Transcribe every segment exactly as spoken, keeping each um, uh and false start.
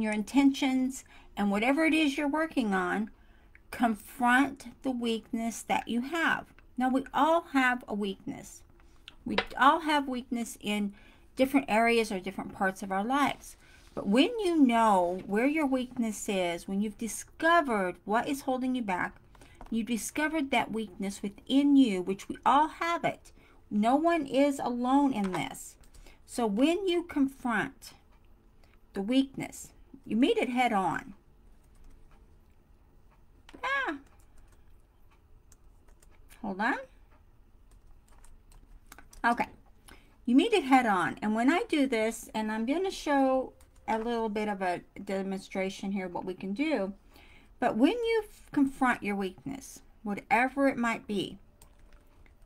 your intentions and whatever it is you're working on, confront the weakness that you have. Now, we all have a weakness. We all have weakness in different areas or different parts of our lives. But when you know where your weakness is, when you've discovered what is holding you back, you discovered that weakness within you, which we all have it. No one is alone in this. So when you confront the weakness, you meet it head on. Ah. Hold on. Okay. You meet it head on. And when I do this, and I'm going to show a little bit of a demonstration here, what we can do. But when you confront your weakness, whatever it might be,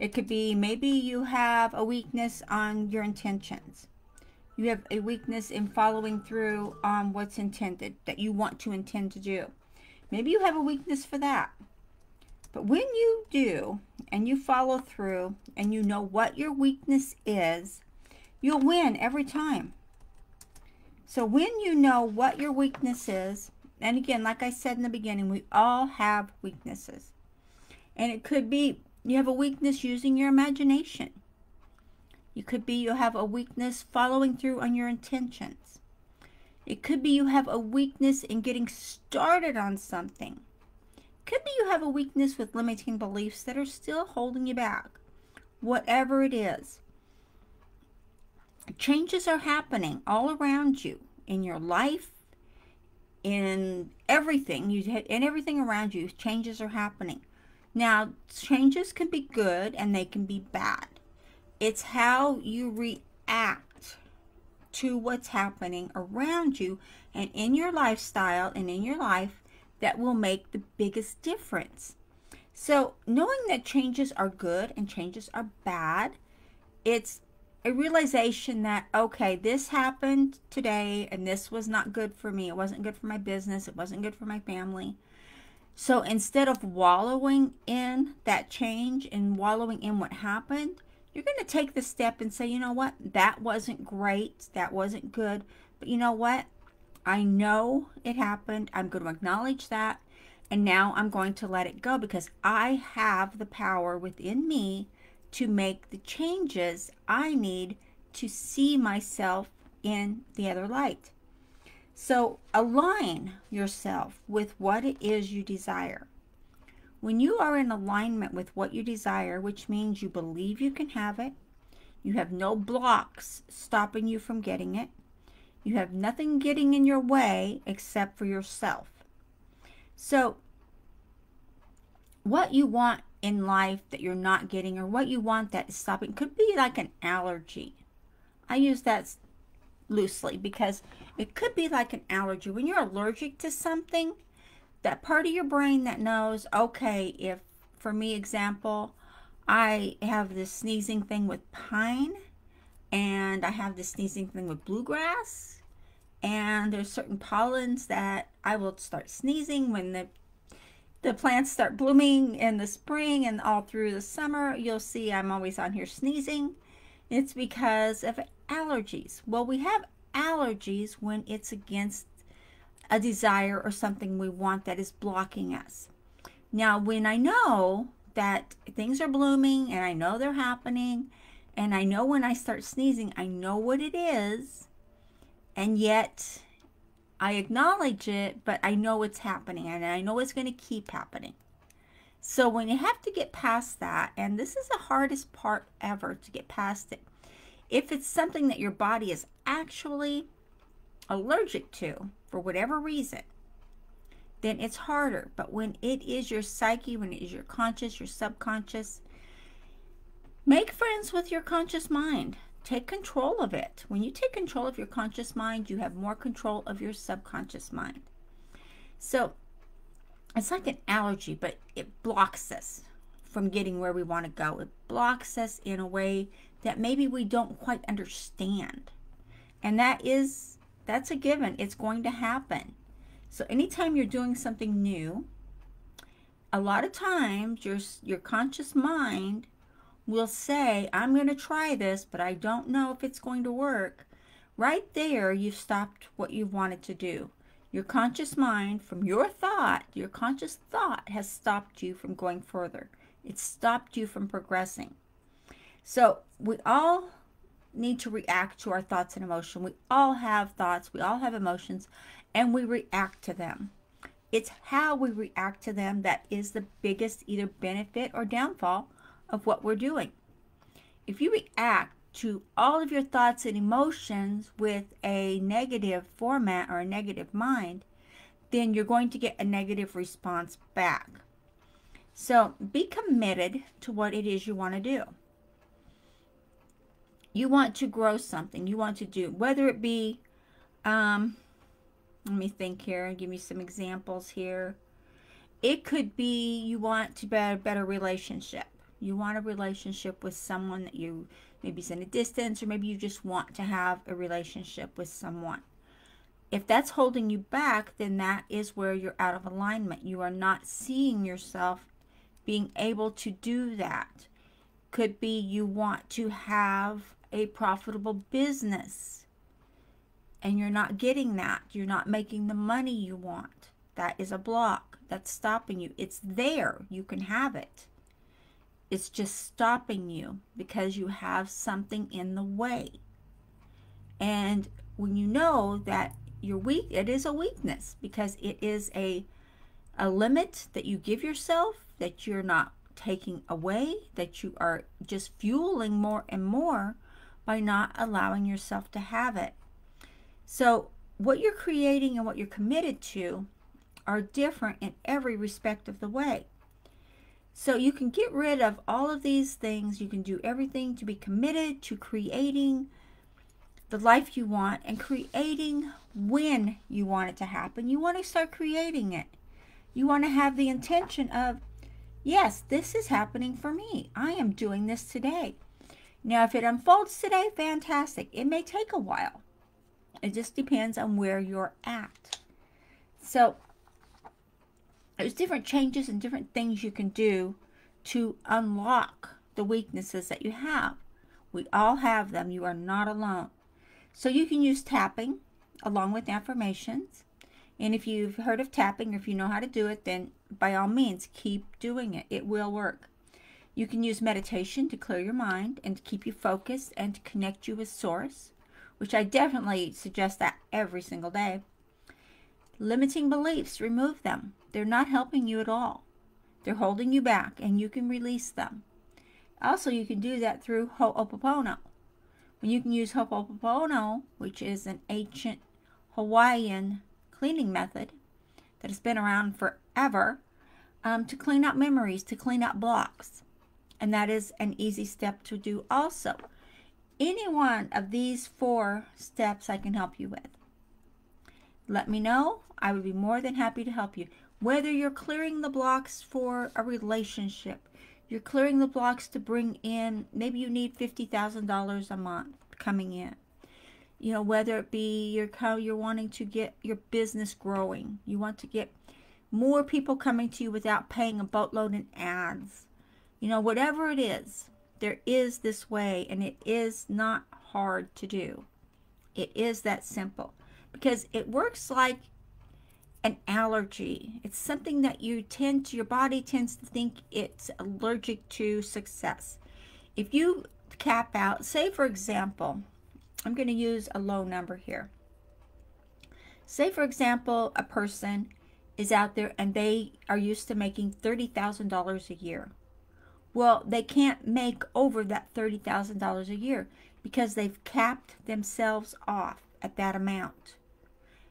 it could be maybe you have a weakness on your intentions. You have a weakness in following through on what's intended, that you want to intend to do. Maybe you have a weakness for that. But when you do, and you follow through, and you know what your weakness is, you'll win every time. So when you know what your weakness is, and again, like I said in the beginning, we all have weaknesses. And it could be you have a weakness using your imagination. It could be you have a weakness following through on your intentions. It could be you have a weakness in getting started on something. Could be you have a weakness with limiting beliefs that are still holding you back. Whatever it is, changes are happening all around you, in your life, in everything you in everything around you. Changes are happening. Now, changes can be good and they can be bad. It's how you react to what's happening around you and in your lifestyle and in your life that will make the biggest difference. So knowing that changes are good and changes are bad, it's a realization that, okay, this happened today and this was not good for me. It wasn't good for my business. It wasn't good for my family. So instead of wallowing in that change and wallowing in what happened, you're going to take the step and say, you know what? That wasn't great. That wasn't good. But you know what? I know it happened. I'm going to acknowledge that. And now I'm going to let it go because I have the power within me to make the changes I need to see myself in the other light. So align yourself with what it is you desire. When you are in alignment with what you desire, which means you believe you can have it, you have no blocks stopping you from getting it, you have nothing getting in your way except for yourself. So what you want in life that you're not getting, or what you want that is stopping, could be like an allergy. I use that loosely because it could be like an allergy. When you're allergic to something, that part of your brain that knows, okay, if, for me, example, I have this sneezing thing with pine, and I have this sneezing thing with bluegrass, and there's certain pollens that I will start sneezing when the the plants start blooming in the spring and all through the summer. You'll see I'm always on here sneezing. It's because of allergies. Well, we have allergies when it's against a desire or something we want that is blocking us. Now, when I know that things are blooming and I know they're happening, and I know when I start sneezing, I know what it is, and yet I acknowledge it, but I know it's happening, and I know it's going to keep happening. So when you have to get past that, and this is the hardest part ever, to get past it, if it's something that your body is actually allergic to for whatever reason, then it's harder. But when it is your psyche, when it is your conscious, your subconscious, make friends with your conscious mind. Take control of it. When you take control of your conscious mind, you have more control of your subconscious mind. So it's like an allergy, but it blocks us from getting where we want to go. It blocks us in a way that maybe we don't quite understand. And that is, that's a given. It's going to happen. So anytime you're doing something new, a lot of times your, your conscious mind will say, I'm going to try this, but I don't know if it's going to work. Right there, you've stopped what you wanted to do. Your conscious mind, from your thought, your conscious thought has stopped you from going further. It stopped you from progressing. So we all need to react to our thoughts and emotion. We all have thoughts, we all have emotions, and we react to them. It's how we react to them that is the biggest either benefit or downfall of what we're doing. If you react to all of your thoughts and emotions with a negative format or a negative mind, then you're going to get a negative response back. So be committed to what it is you want to do. You want to grow something, you want to do, whether it be, um, let me think here and give me some examples here. It could be you want to better, better relationship. You want a relationship with someone that you, maybe is in a distance, or maybe you just want to have a relationship with someone. If that's holding you back, then that is where you're out of alignment. You are not seeing yourself being able to do that. Could be you want to have a profitable business and you're not getting that. You're not making the money you want. That is a block that's stopping you. It's there. You can have it. It's just stopping you because you have something in the way. And when you know that you're weak, it is a weakness because it is a, a limit that you give yourself that you're not taking away, that you are just fueling more and more by not allowing yourself to have it. So what you're creating and what you're committed to are different in every respect of the way. So you can get rid of all of these things. You can do everything to be committed to creating the life you want and creating when you want it to happen. You want to start creating it. You want to have the intention of, yes, this is happening for me. I am doing this today. Now, if it unfolds today, fantastic. It may take a while. It just depends on where you're at. So there's different changes and different things you can do to unlock the weaknesses that you have. We all have them. You are not alone. So you can use tapping along with affirmations. And if you've heard of tapping, or if you know how to do it, then by all means, keep doing it. It will work. You can use meditation to clear your mind and to keep you focused and to connect you with source, which I definitely suggest that every single day. Limiting beliefs, remove them. They're not helping you at all. They're holding you back, and you can release them. Also, you can do that through Ho'oponopono. When you can use Ho'oponopono, which is an ancient Hawaiian cleaning method that has been around forever, um, to clean out memories, to clean out blocks. And that is an easy step to do also. Any one of these four steps I can help you with. Let me know. I would be more than happy to help you. Whether you're clearing the blocks for a relationship, you're clearing the blocks to bring in, maybe you need fifty thousand dollars a month coming in. You know, whether it be your, you're wanting to get your business growing. You want to get more people coming to you without paying a boatload in ads. You know, whatever it is, there is this way, and it is not hard to do. It is that simple. Because it works like an allergy. It's something that you tend to, your body tends to think it's allergic to success. If you cap out, say for example, I'm going to use a low number here. Say for example, a person is out there and they are used to making thirty thousand dollars a year. Well, they can't make over that thirty thousand dollars a year because they've capped themselves off at that amount.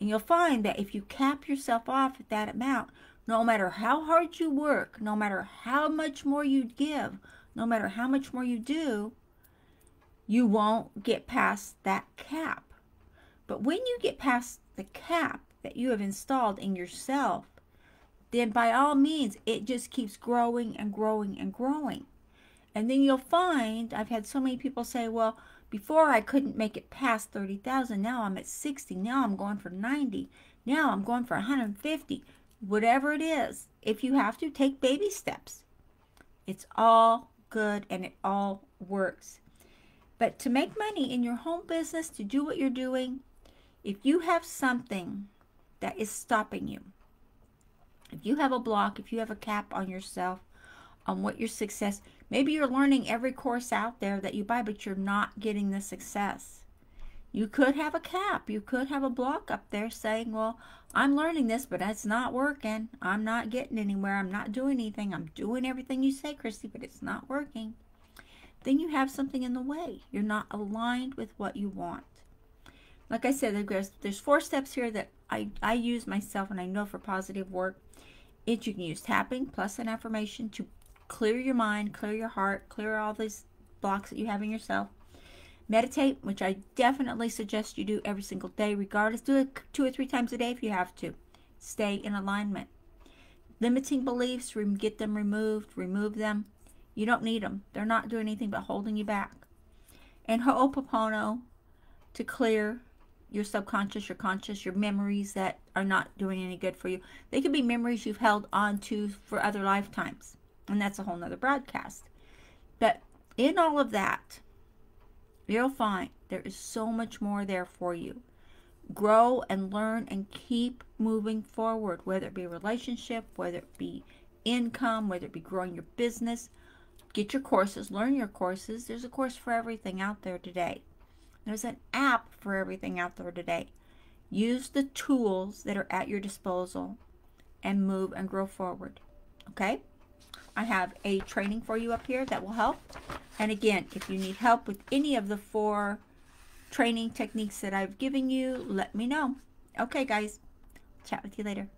And you'll find that if you cap yourself off at that amount, no matter how hard you work, no matter how much more you give, no matter how much more you do, you won't get past that cap. But when you get past the cap that you have installed in yourself, then by all means, it just keeps growing and growing and growing. And then you'll find, I've had so many people say, well, before I couldn't make it past thirty thousand. Now I'm at sixty. Now I'm going for ninety. Now I'm going for one hundred fifty. Whatever it is, if you have to, take baby steps. It's all good and it all works. But to make money in your home business, to do what you're doing, if you have something that is stopping you, if you have a block, if you have a cap on yourself, on what your success, maybe you're learning every course out there that you buy, but you're not getting the success. You could have a cap. You could have a block up there saying, well, I'm learning this, but it's not working. I'm not getting anywhere. I'm not doing anything. I'm doing everything you say, Christy, but it's not working. Then you have something in the way. You're not aligned with what you want. Like I said, there's, there's four steps here that I, I use myself, and I know for positive work. It, you can use tapping plus an affirmation to clear your mind, clear your heart, clear all these blocks that you have in yourself. Meditate, which I definitely suggest you do every single day, regardless. Do it two or three times a day if you have to. Stay in alignment. Limiting beliefs, get them removed, remove them. You don't need them. They're not doing anything but holding you back. And Ho'oponopono to clear your subconscious, your conscious, your memories that are not doing any good for you. They could be memories you've held on to for other lifetimes. And that's a whole nother broadcast. But in all of that, you'll find there is so much more there for you. Grow and learn and keep moving forward, whether it be a relationship, whether it be income, whether it be growing your business. Get your courses, learn your courses. There's a course for everything out there today. There's an app for everything out there today. Use the tools that are at your disposal and move and grow forward. Okay? I have a training for you up here that will help. And again, if you need help with any of the four training techniques that I've given you, let me know. Okay, guys. Chat with you later.